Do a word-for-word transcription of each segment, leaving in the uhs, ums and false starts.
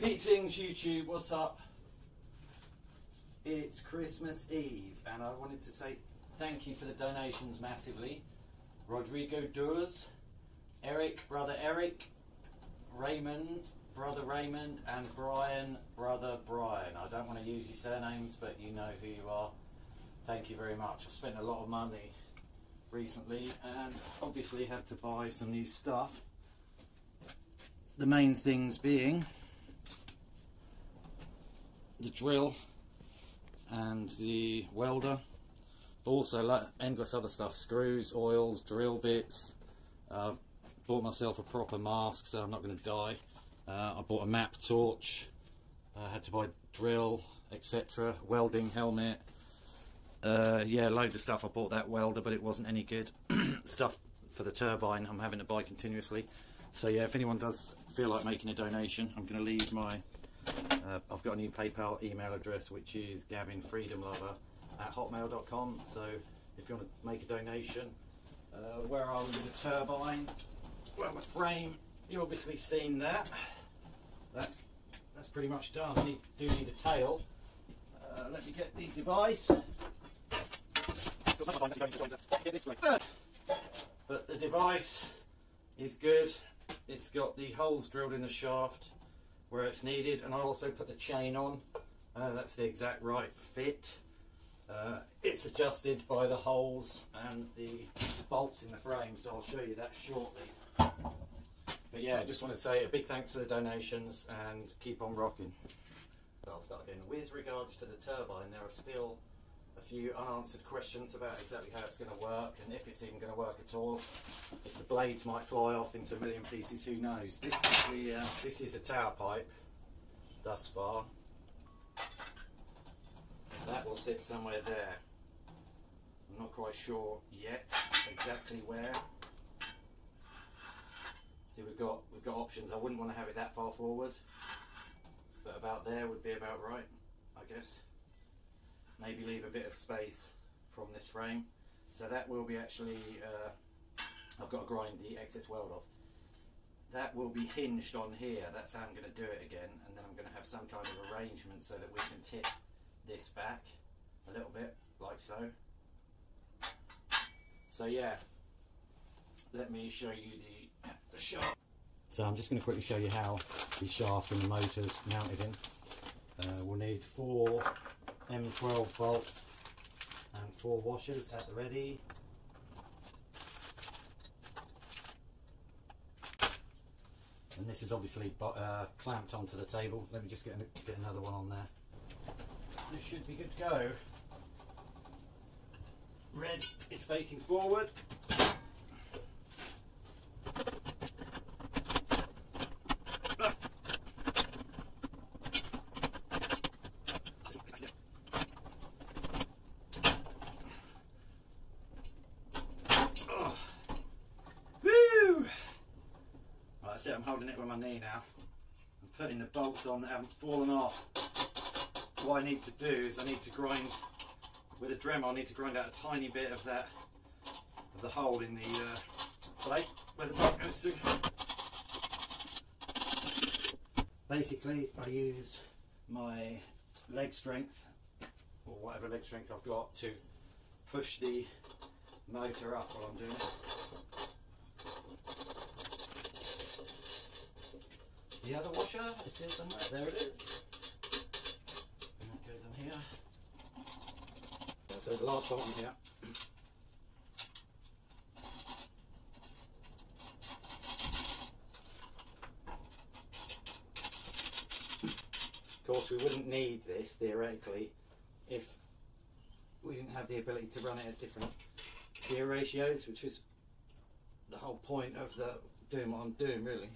Greetings YouTube, what's up? It's Christmas Eve and I wanted to say thank you for the donations massively. Rodrigo Durs, Eric, brother Eric, Raymond, brother Raymond, and Brian, brother Brian. I don't want to use your surnames but you know who you are. Thank you very much. I've spent a lot of money recently and obviously had to buy some new stuff. The main things being the drill and the welder, but also like endless other stuff, screws, oils, drill bits. Uh, bought myself a proper mask so I'm not going to die. Uh, I bought a map torch, I had to buy drill, et cetera. Welding helmet, uh, yeah, loads of stuff. I bought that welder but it wasn't any good. Stuff for the turbine I'm having to buy continuously. So yeah, if anyone does feel like making a donation, I'm going to leave my Uh, I've got a new PayPal email address which is Gavin FreedomLover at hotmail dot com. So if you want to make a donation, uh, where are we with the turbine? Well, the frame, you've obviously seen that. That's that's pretty much done. I need, do need a tail. Uh, let me get the device. But the device is good. It's got the holes drilled in the shaft where it's needed, and I also put the chain on. Uh, that's the exact right fit. Uh, it's adjusted by the holes and the bolts in the frame, so I'll show you that shortly. But yeah, I just want to say a big thanks for the donations and keep on rocking. I'll start again. With regards to the turbine, there are still a few unanswered questions about exactly how it's going to work and if it's even going to work at all. If the blades might fly off into a million pieces, who knows. This is the uh, this is the tower pipe thus far. That will sit somewhere there. I'm not quite sure yet exactly where. See, we've got we've got options. I wouldn't want to have it that far forward, but about there would be about right, I guess. Maybe leave a bit of space from this frame. So that will be actually, uh, I've got to grind the excess weld off. That will be hinged on here. That's how I'm going to do it again. And then I'm going to have some kind of arrangement so that we can tip this back a little bit, like so. So yeah, let me show you the, the shaft. So I'm just going to quickly show you how the shaft and the motor's mounted in. Uh, we'll need four M twelve bolts and four washers at the ready. And this is obviously uh, clamped onto the table. Let me just get, an get another one on there. This should be good to go. Red is facing forward. I'm holding it with my knee now. I'm putting the bolts on that haven't fallen off. What I need to do is I need to grind with a Dremel. I need to grind out a tiny bit of that of the hole in the uh, plate where the bolt goes through. Basically, I use my leg strength or whatever leg strength I've got to push the motor up while I'm doing it. The other washer is here somewhere, there it is. And that goes on here. Yeah, so the last bolt on here. Of course we wouldn't need this, theoretically, if we didn't have the ability to run it at different gear ratios, which is the whole point of the doing what I'm doing really.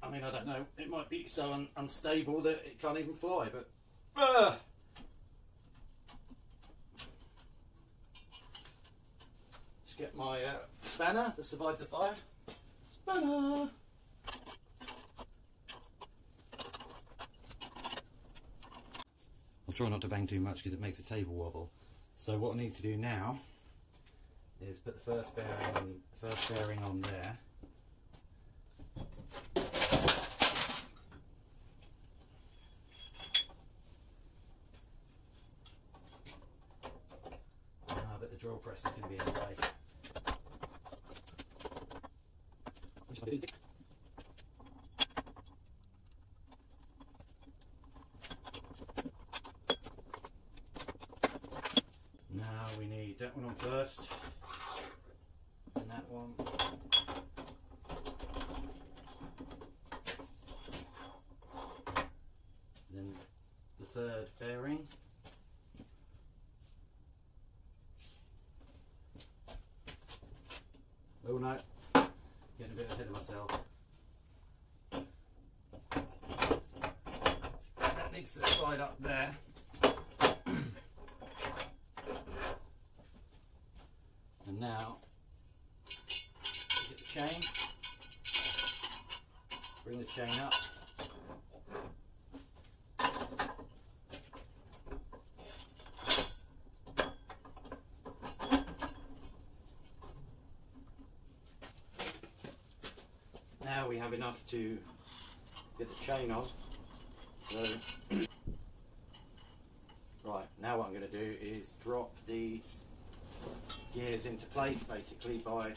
I mean, I don't know, it might be so un unstable that it can't even fly, but... Uh! Let's get my uh, spanner that survived the fire. Spanner! I'll try not to bang too much because it makes the table wobble. So what I need to do now is put the first bearing, first bearing on there. which is like this. Now we need that one on first, and that one. Then the third bearing. Oh no, getting a bit ahead of myself. That needs to slide up there. And now, get the chain, bring the chain up. Now we have enough to get the chain on. So, right, now what I'm going to do is drop the gears into place basically by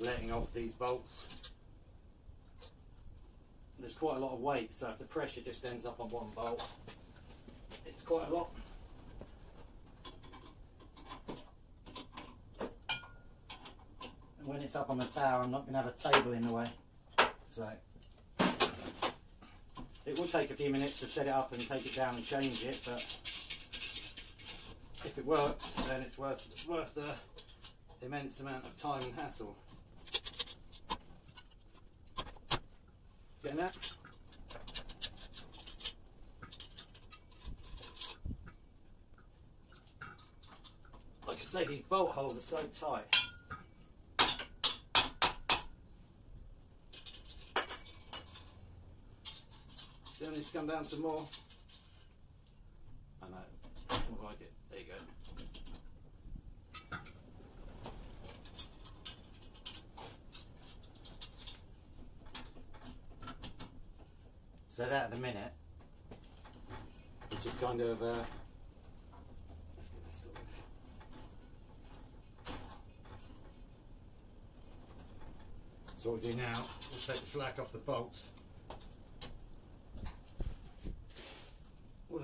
letting off these bolts. There's quite a lot of weight, so if the pressure just ends up on one bolt, it's quite a lot. And when it's up on the tower, I'm not going to have a table in the way. So it will take a few minutes to set it up and take it down and change it, but if it works, then it's worth it's worth the immense amount of time and hassle. Getting that? Like I say, these bolt holes are so tight. Then it's come down some more. I know, it's not like it. There you go. So that at the minute, it's just kind of. Uh, let's get this sorted. So what we do now, we'll take the slack off the bolts.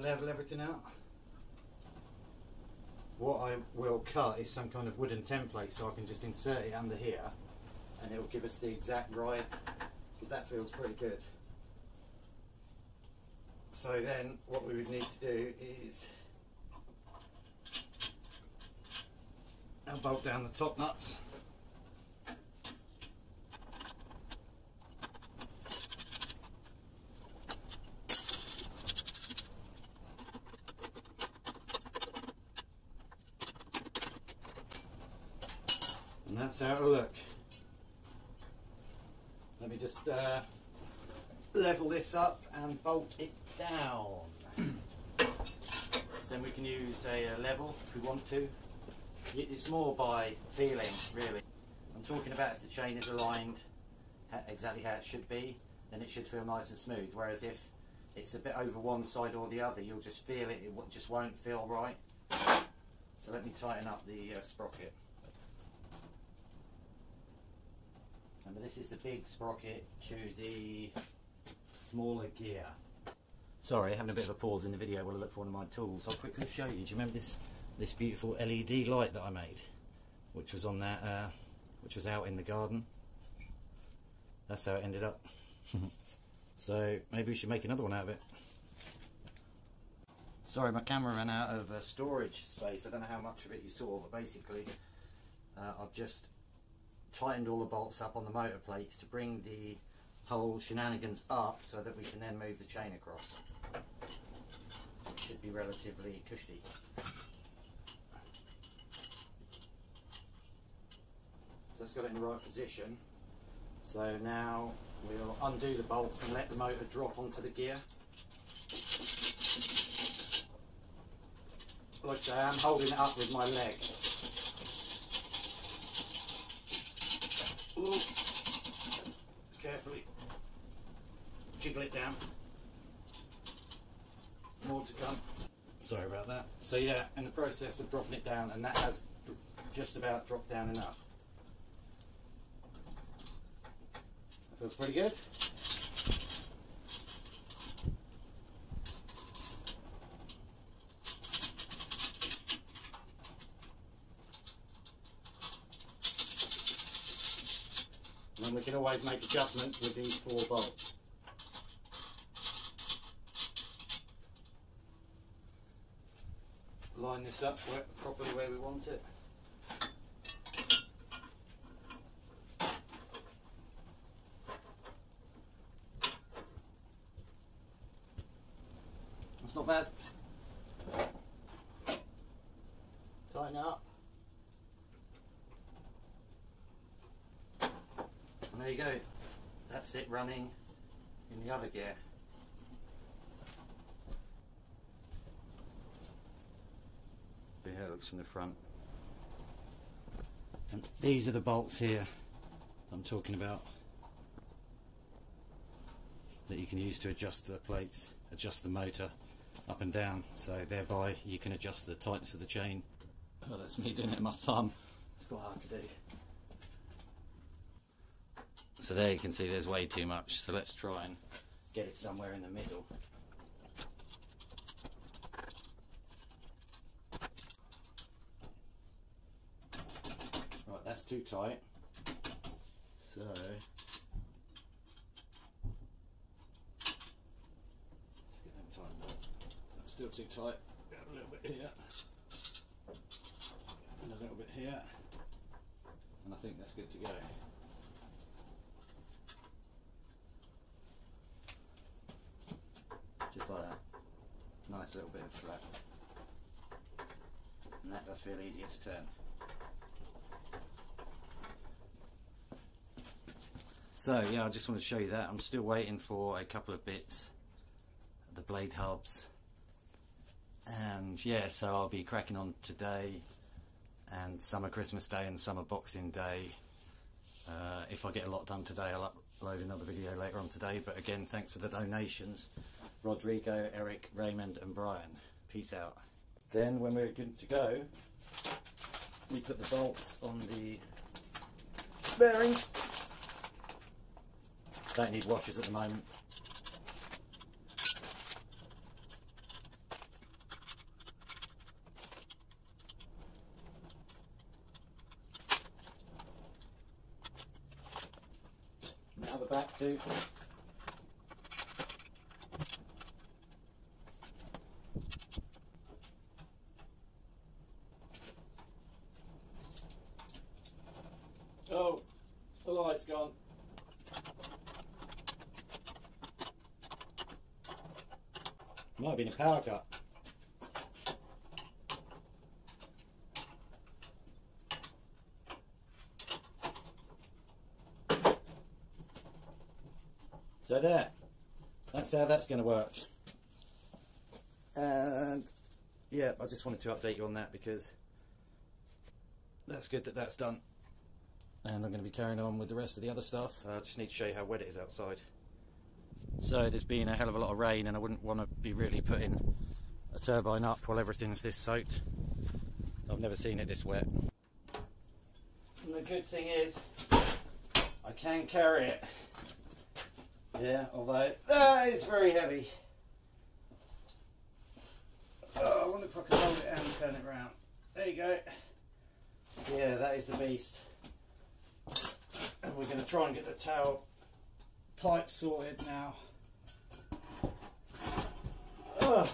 Level everything out. What I will cut is some kind of wooden template, so I can just insert it under here and it will give us the exact right, because that feels pretty good. So then what we would need to do is now bolt down the top nuts. And that's how it'll look. Let me just uh, level this up and bolt it down. So then we can use a, a level if we want to. It's more by feeling, really. I'm talking about if the chain is aligned exactly how it should be, then it should feel nice and smooth. Whereas if it's a bit over one side or the other, you'll just feel it, it just won't feel right. So let me tighten up the uh, sprocket. Remember, this is the big sprocket to the smaller gear. Sorry, having a bit of a pause in the video while I look for one of my tools. I'll quickly show you. Do you remember this this beautiful L E D light that I made, which was on that, uh, which was out in the garden? That's how it ended up. So maybe we should make another one out of it. Sorry, my camera ran out of uh, storage space. I don't know how much of it you saw, but basically, uh, I've just tightened all the bolts up on the motor plates to bring the whole shenanigans up so that we can then move the chain across. It should be relatively cushy. So that's got it in the right position. So now we'll undo the bolts and let the motor drop onto the gear. Like I say, I'm holding it up with my leg. Ooh. Carefully jiggle it down. More to come. Sorry about that. So yeah, in the process of dropping it down, and that has just about dropped down enough. That's pretty good. And then we can always make adjustments with these four bolts. Line this up properly where we want it. That's not bad. Tighten it up. And there you go. That's it running in the other gear. How it looks from the front. And these are the bolts here I'm talking about that you can use to adjust the plates, adjust the motor up and down, so thereby you can adjust the tightness of the chain. Oh, that's me doing it with my thumb. It's quite hard to do. So there you can see there's way too much, so let's try and get it somewhere in the middle. That's too tight, so let's get them tightened up. That's still too tight. A little bit here and a little bit here, and I think that's good to go. Just like that, nice little bit of flap, and that does feel easier to turn. So yeah, I just want to show you that. I'm still waiting for a couple of bits, the blade hubs, and yeah, so I'll be cracking on today, and summer Christmas Day and summer Boxing Day. Uh, if I get a lot done today, I'll upload another video later on today, but again, thanks for the donations, Rodrigo, Eric, Raymond and Brian. Peace out. Then when we're good to go, we put the bolts on the bearings. Don't need washers at the moment. Now the back too. Oh, the light's gone. Might have been a power cut. So there, that's how that's going to work. And yeah, I just wanted to update you on that because that's good that that's done. And I'm going to be carrying on with the rest of the other stuff. I just need to show you how wet it is outside. So there's been a hell of a lot of rain, and I wouldn't want to be really putting a turbine up while everything's this soaked. I've never seen it this wet. And the good thing is I can carry it. Yeah, although ah, it's very heavy. Oh, I wonder if I can hold it and turn it round. There you go. So yeah, that is the beast. And we're going to try and get the towel pipe sorted now. Ugh.